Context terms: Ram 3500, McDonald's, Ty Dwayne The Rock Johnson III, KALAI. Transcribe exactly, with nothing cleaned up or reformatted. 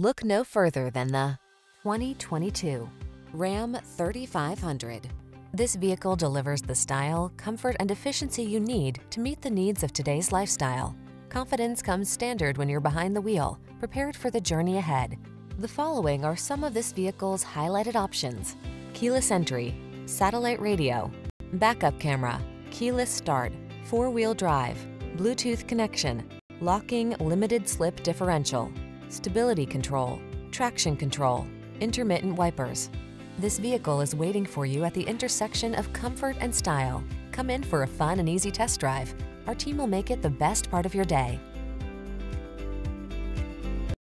Look no further than the twenty twenty-two Ram thirty-five hundred. This vehicle delivers the style, comfort, and efficiency you need to meet the needs of today's lifestyle. Confidence comes standard when you're behind the wheel, prepared for the journey ahead. The following are some of this vehicle's highlighted options: keyless entry, satellite radio, backup camera, keyless start, four-wheel drive, Bluetooth connection, locking limited slip differential, stability control, traction control, intermittent wipers. This vehicle is waiting for you at the intersection of comfort and style. Come in for a fun and easy test drive. Our team will make it the best part of your day.